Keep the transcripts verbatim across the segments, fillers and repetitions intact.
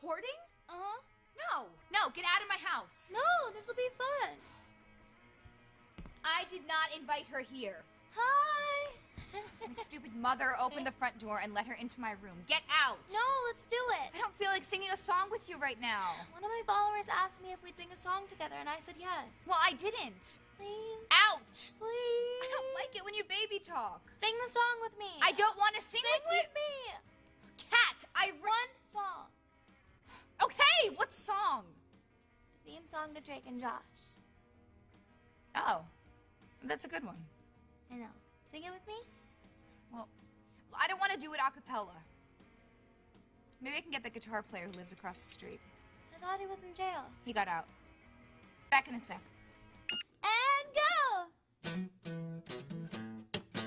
recording? Uh-huh. No, no, get out of my house. No, this will be fun. I did not invite her here. Hi. My stupid mother opened the front door and let her into my room. Get out. No, let's do it. I don't feel like singing a song with you right now. One of my followers asked me if we'd sing a song together, and I said yes. Well, I didn't. Please. Out. Please. I don't like it when you baby talk. Sing the song with me. I don't want to sing, sing with, with you. Sing with me. Cat, I run. One song. Okay, what song? The theme song to Drake and Josh. Oh, that's a good one. I know. Sing it with me? Well, I don't want to do it a cappella. Maybe I can get the guitar player who lives across the street. I thought he was in jail. He got out. Back in a sec. And go!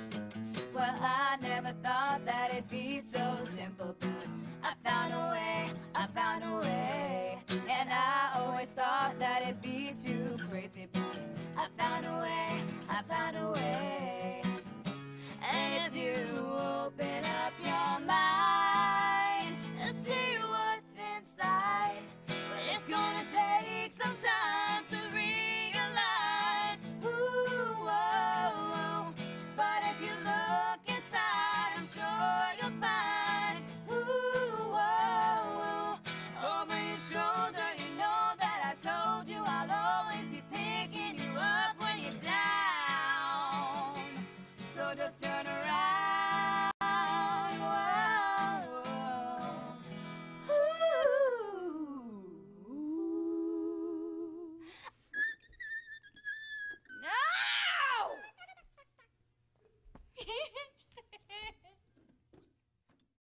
Well, I never thought that it'd be so simple, but I found a way, I found a way. And I always thought that it'd be too crazy, but I found a way, I found a way. Open up